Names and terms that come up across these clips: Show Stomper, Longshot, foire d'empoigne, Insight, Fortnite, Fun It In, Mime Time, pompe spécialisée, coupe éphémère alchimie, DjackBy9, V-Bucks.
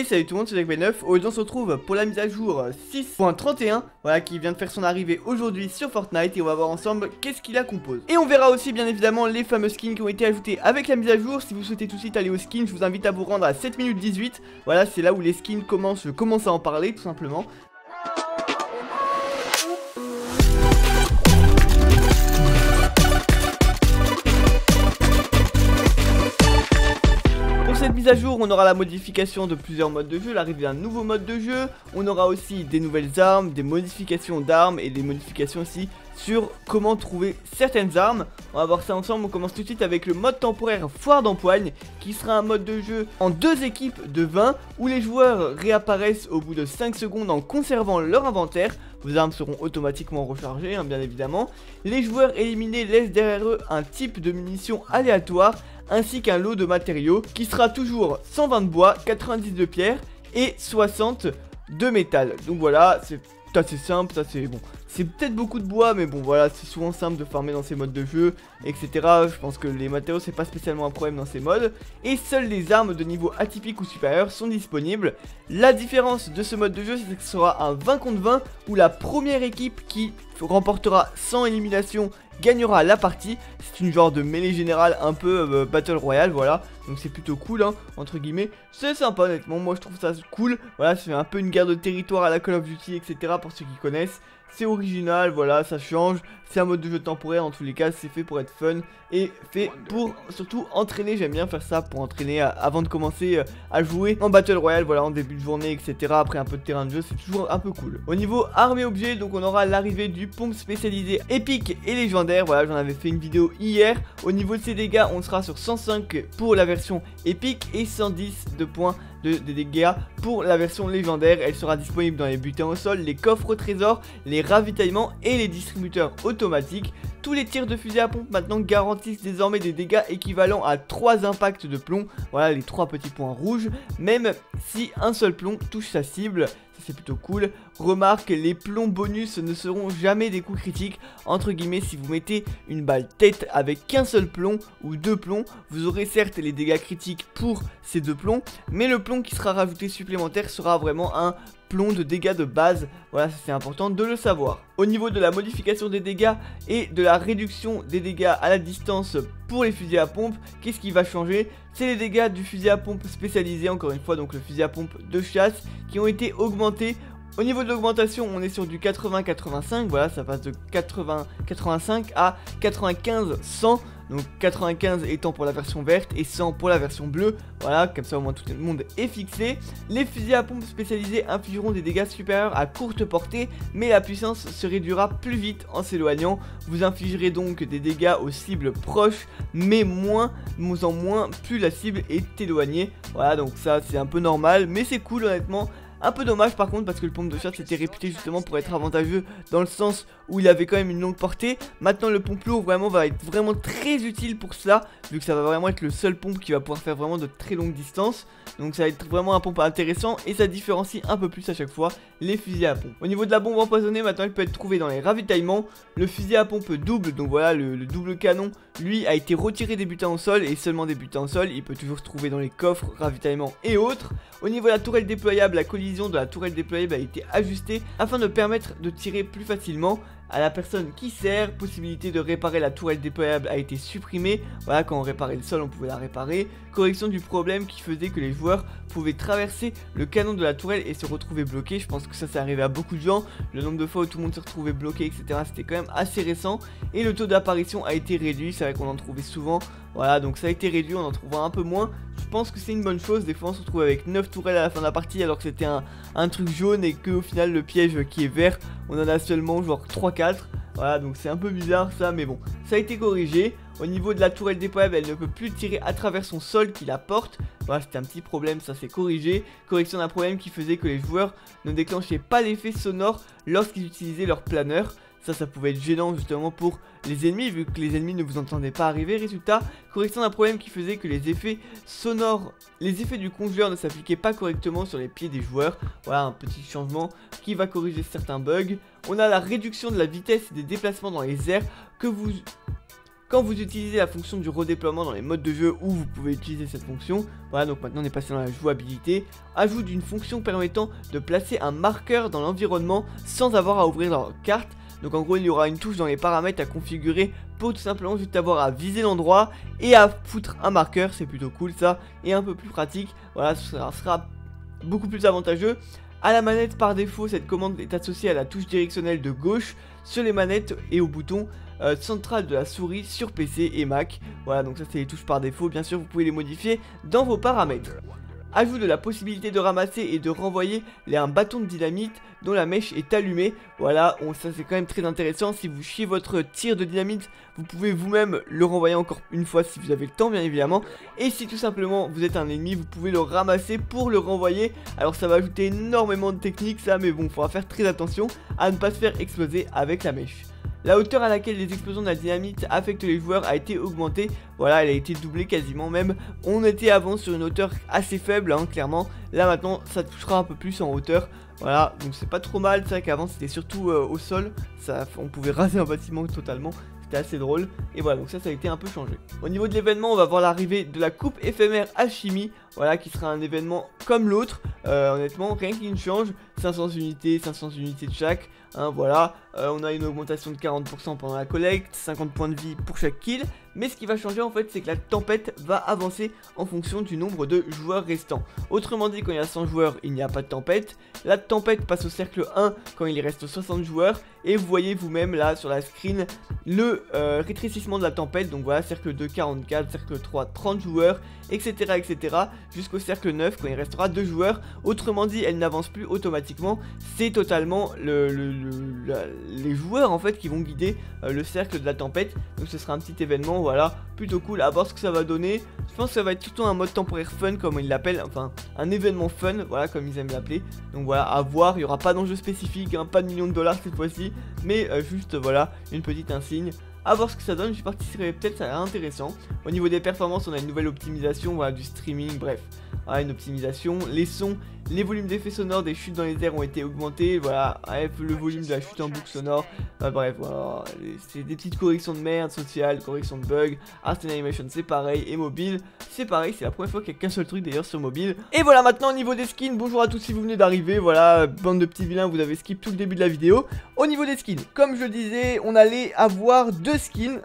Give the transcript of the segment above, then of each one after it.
Et salut tout le monde, c'est DjackBy9. Aujourd'hui on se retrouve pour la mise à jour 6.31, voilà, qui vient de faire son arrivée aujourd'hui sur Fortnite. Et on va voir ensemble qu'est-ce qu'il la compose. Et on verra aussi bien évidemment les fameux skins qui ont été ajoutés avec la mise à jour. Si vous souhaitez tout de suite aller aux skins, je vous invite à vous rendre à 7 minutes 18. Voilà, c'est là où les skins commencent, je commence à en parler tout simplement. À jour, on aura la modification de plusieurs modes de jeu, l'arrivée d'un nouveau mode de jeu, on aura aussi des nouvelles armes, des modifications d'armes et des modifications aussi sur comment trouver certaines armes. On va voir ça ensemble. On commence tout de suite avec le mode temporaire foire d'empoigne, qui sera un mode de jeu en 2 équipes de 20 où les joueurs réapparaissent au bout de 5 secondes en conservant leur inventaire. Vos armes seront automatiquement rechargées, hein, bien évidemment. Les joueurs éliminés laissent derrière eux un type de munitions aléatoire ainsi qu'un lot de matériaux qui sera toujours 120 bois, 90 de pierre et 60 de métal. Donc voilà, c'est assez simple, ça c'est bon. C'est peut-être beaucoup de bois, mais bon voilà, c'est souvent simple de farmer dans ces modes de jeu, etc. Je pense que les matériaux c'est pas spécialement un problème dans ces modes. Et seules les armes de niveau atypique ou supérieur sont disponibles. La différence de ce mode de jeu, c'est que ce sera un 20 contre 20 où la première équipe qui remportera 100 éliminations gagnera la partie. C'est une genre de mêlée générale un peu Battle Royale, voilà. Donc c'est plutôt cool, hein, entre guillemets. C'est sympa, honnêtement, moi je trouve ça cool. Voilà, c'est un peu une guerre de territoire à la Call of Duty, etc. Pour ceux qui connaissent, c'est original, voilà, ça change. C'est un mode de jeu temporaire, en tous les cas, c'est fait pour être fun et fait pour surtout entraîner. J'aime bien faire ça pour entraîner avant de commencer à jouer en Battle Royale, voilà, en début de journée, etc. Après un peu de terrain de jeu, c'est toujours un peu cool. Au niveau armes et objets, donc on aura l'arrivée du pompe spécialisée épique et légendaire. Voilà, j'en avais fait une vidéo hier. Au niveau de ses dégâts, on sera sur 105 pour la version épique et 110 de points de dégâts pour la version légendaire. Elle sera disponible dans les butins au sol, les coffres au trésor, les ravitaillements et les distributeurs automatiques. Tous les tirs de fusil à pompe maintenant garantissent désormais des dégâts équivalents à 3 impacts de plomb. Voilà, les 3 petits points rouges, même si un seul plomb touche sa cible. C'est plutôt cool. Remarque, les plombs bonus ne seront jamais des coups critiques, entre guillemets. Si vous mettez une balle tête avec qu'un seul plomb ou 2 plombs, vous aurez certes les dégâts critiques pour ces 2 plombs, mais le plomb qui sera rajouté supplémentaire sera vraiment un plomb de dégâts de base. Voilà, c'est important de le savoir. Au niveau de la modification des dégâts et de la réduction des dégâts à la distance pour les fusils à pompe, qu'est-ce qui va changer? C'est les dégâts du fusil à pompe spécialisé, encore une fois, donc le fusil à pompe de chasse, qui ont été augmentés. Au niveau de l'augmentation, on est sur du 80-85, voilà, ça passe de 80-85 à 95-100. Donc 95 étant pour la version verte et 100 pour la version bleue. Voilà, comme ça au moins tout le monde est fixé. Les fusils à pompe spécialisés infligeront des dégâts supérieurs à courte portée, mais la puissance se réduira plus vite en s'éloignant. Vous infligerez donc des dégâts aux cibles proches, mais moins plus la cible est éloignée. Voilà, donc ça c'est un peu normal, mais c'est cool honnêtement. Un peu dommage par contre, parce que le pompe de chasse était réputé justement pour être avantageux dans le sens où il avait quand même une longue portée. Maintenant le pompe lourd vraiment va être vraiment très utile pour cela, vu que ça va vraiment être le seul pompe qui va pouvoir faire vraiment de très longues distances. Donc ça va être vraiment un pompe intéressant et ça différencie un peu plus à chaque fois les fusils à pompe. Au niveau de la bombe empoisonnée, maintenant elle peut être trouvée dans les ravitaillements. Le fusil à pompe double, donc voilà le double canon, lui a été retiré des butins au sol et seulement des butins au sol. Il peut toujours se trouver dans les coffres, ravitaillements et autres. Au niveau de la tourelle déployable, la collision de la tourelle déployable a été ajustée afin de permettre de tirer plus facilement à la personne qui sert. Possibilité de réparer la tourelle déployable a été supprimée. Voilà, quand on réparait le sol, on pouvait la réparer. Correction du problème qui faisait que les joueurs pouvaient traverser le canon de la tourelle et se retrouver bloqués. Je pense que ça, c'est arrivé à beaucoup de gens. Le nombre de fois où tout le monde se retrouvait bloqué, etc., c'était quand même assez récent. Et le taux d'apparition a été réduit. C'est vrai qu'on en trouvait souvent. Voilà, donc ça a été réduit, on en trouvera un peu moins. Je pense que c'est une bonne chose. Des fois on se retrouve avec 9 tourelles à la fin de la partie, alors que c'était un truc jaune et que au final le piège qui est vert, on en a seulement genre 3-4. Voilà, donc c'est un peu bizarre ça, mais bon, ça a été corrigé. Au niveau de la tourelle déployable, elle ne peut plus tirer à travers son sol qui la porte. Voilà, c'était un petit problème, ça c'est corrigé. Correction d'un problème qui faisait que les joueurs ne déclenchaient pas l'effet sonore lorsqu'ils utilisaient leur planeur. Ça pouvait être gênant justement pour les ennemis, vu que les ennemis ne vous entendaient pas arriver. Résultat, correction d'un problème qui faisait que les effets sonores, les effets du congeleur ne s'appliquaient pas correctement sur les pieds des joueurs. Voilà, un petit changement qui va corriger certains bugs. On a la réduction de la vitesse des déplacements dans les airs que vous quand vous utilisez la fonction du redéploiement dans les modes de jeu où vous pouvez utiliser cette fonction. Voilà, donc maintenant on est passé dans la jouabilité. Ajout d'une fonction permettant de placer un marqueur dans l'environnement sans avoir à ouvrir leur carte. Donc en gros il y aura une touche dans les paramètres à configurer pour tout simplement juste avoir à viser l'endroit et à foutre un marqueur. C'est plutôt cool ça, et un peu plus pratique. Voilà, ça sera beaucoup plus avantageux. À la manette par défaut, cette commande est associée à la touche directionnelle de gauche sur les manettes et au bouton central de la souris sur PC et Mac. Voilà, donc ça c'est les touches par défaut, bien sûr vous pouvez les modifier dans vos paramètres. Ajout de la possibilité de ramasser et de renvoyer un bâton de dynamite dont la mèche est allumée. Voilà, ça c'est quand même très intéressant. Si vous chiez votre tir de dynamite, vous pouvez vous-même le renvoyer encore une fois si vous avez le temps bien évidemment. Et si tout simplement vous êtes un ennemi, vous pouvez le ramasser pour le renvoyer. Alors ça va ajouter énormément de techniques ça, mais bon, il faudra faire très attention à ne pas se faire exploser avec la mèche. La hauteur à laquelle les explosions de la dynamite affectent les joueurs a été augmentée. Voilà, elle a été doublée quasiment même. On était avant sur une hauteur assez faible, hein, clairement. Là maintenant, ça touchera un peu plus en hauteur. Voilà, donc c'est pas trop mal. C'est vrai qu'avant, c'était surtout au sol. Ça, on pouvait raser un bâtiment totalement. C'était assez drôle. Et voilà, donc ça a été un peu changé. Au niveau de l'événement, on va voir l'arrivée de la coupe éphémère alchimie. Voilà, qui sera un événement comme l'autre. Honnêtement, rien qui ne change. 500 unités, 500 unités de chaque. Hein, voilà, on a une augmentation de 40% pendant la collecte, 50 points de vie pour chaque kill. Mais ce qui va changer en fait, c'est que la tempête va avancer en fonction du nombre de joueurs restants. Autrement dit, quand il y a 100 joueurs, il n'y a pas de tempête. La tempête passe au cercle 1 quand il reste 60 joueurs. Et vous voyez vous-même là sur la screen le rétrécissement de la tempête. Donc voilà, cercle 2, 44, cercle 3, 30 joueurs, etc. etc. jusqu'au cercle 9 quand il restera 2 joueurs. Autrement dit, elle n'avance plus automatiquement. C'est totalement les joueurs en fait qui vont guider le cercle de la tempête. Donc ce sera un petit événement, voilà, plutôt cool. À voir ce que ça va donner. Je pense que ça va être surtout un mode temporaire fun comme ils l'appellent, enfin un événement fun, voilà, comme ils aiment l'appeler. Donc voilà, à voir, il n'y aura pas d'enjeu spécifique, hein, pas de millions de dollars cette fois-ci, mais juste voilà, une petite insigne. À voir ce que ça donne, je participerai peut-être, ça a l'air intéressant. Au niveau des performances, on a une nouvelle optimisation, voilà, du streaming, bref. Ah, une optimisation, les sons, les volumes d'effets sonores des chutes dans les airs ont été augmentés, voilà, le volume de la chute en boucle sonore, enfin, bref, voilà, c'est des petites corrections de merde, sociales, corrections de bugs, Art and Animation c'est pareil, et mobile, c'est pareil, c'est la première fois qu'il n'y a qu'un seul truc d'ailleurs sur mobile. Et voilà, maintenant au niveau des skins, bonjour à tous si vous venez d'arriver, voilà, bande de petits vilains, vous avez skip tout le début de la vidéo. Au niveau des skins, comme je disais, on allait avoir deux skins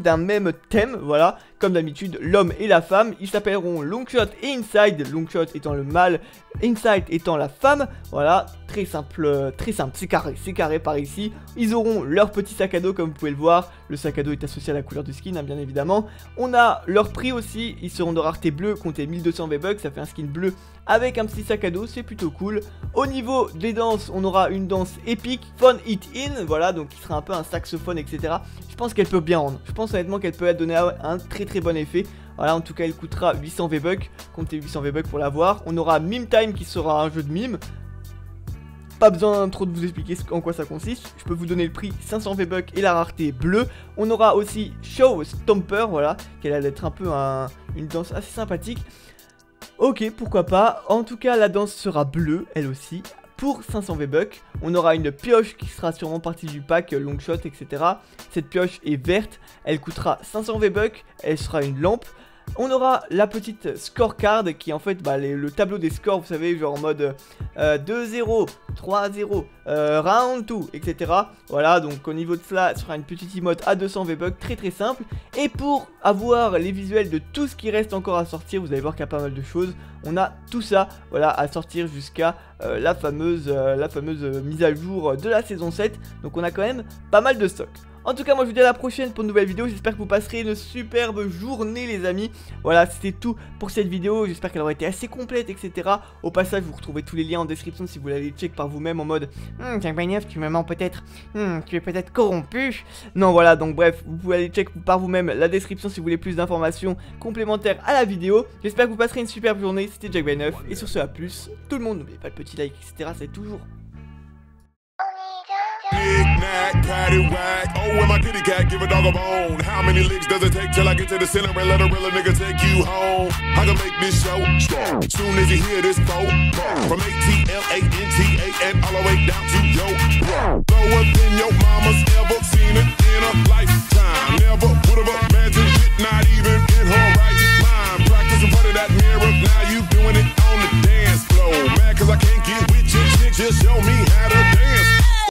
d'un même thème, voilà, comme d'habitude, l'homme et la femme, ils s'appelleront Longshot et Insight, Longshot étant le mâle, Insight étant la femme, voilà, très simple, c'est carré par ici. Ils auront leur petit sac à dos comme vous pouvez le voir, le sac à dos est associé à la couleur du skin, hein, bien évidemment. On a leur prix aussi, ils seront de rareté bleue, comptez 1200 V-Bucks, ça fait un skin bleu avec un petit sac à dos, c'est plutôt cool. Au niveau des danses, on aura une danse épique, Fun It In, voilà, donc qui sera un peu un saxophone, etc. Je pense qu'elle peut bien rendre, je pense honnêtement qu'elle peut donner un très bon effet. Voilà, en tout cas elle coûtera 800 V-Bucks, comptez 800 V-Bucks pour l'avoir. On aura Mime Time qui sera un jeu de mime. Pas besoin trop de vous expliquer en quoi ça consiste, je peux vous donner le prix, 500 V-Bucks et la rareté bleue. On aura aussi Show Stomper, voilà, qui a l'air d'être un peu une danse assez sympathique. Ok, pourquoi pas, en tout cas la danse sera bleue, elle aussi, pour 500 V-Bucks. On aura une pioche qui sera sûrement partie du pack Longshot, etc. Cette pioche est verte, elle coûtera 500 V-Bucks, elle sera une lampe. On aura la petite scorecard qui est en fait le tableau des scores, vous savez, genre en mode 2-0, 3-0, round 2, etc. Voilà, donc au niveau de cela, ce sera une petite emote à 200 V-Bucks, très simple. Et pour avoir les visuels de tout ce qui reste encore à sortir, vous allez voir qu'il y a pas mal de choses. On a tout ça, voilà, à sortir jusqu'à la fameuse mise à jour de la saison 7. Donc on a quand même pas mal de stocks. En tout cas, moi je vous dis à la prochaine pour une nouvelle vidéo. J'espère que vous passerez une superbe journée les amis. Voilà, c'était tout pour cette vidéo. J'espère qu'elle aura été assez complète, etc. Au passage, vous retrouvez tous les liens en description si vous voulez aller check par vous-même en mode DjackBy9, tu me mens peut-être, tu es peut-être corrompu. Non, voilà, donc bref, vous pouvez aller check par vous-même la description si vous voulez plus d'informations complémentaires à la vidéo. J'espère que vous passerez une superbe journée. C'était DjackBy9 et sur ce à plus. Tout le monde, n'oubliez pas le petit like, etc. C'est toujours... Big Mac, patty whack, oh and my kitty cat, give a dog a bone. How many licks does it take till I get to the center and let a real nigga take you home? I can make this show strong, soon as you hear this phone. From ATL, ANTA, and all the way down to your bro. Lower than your mama's ever seen it in a lifetime, never would've show me how to dance.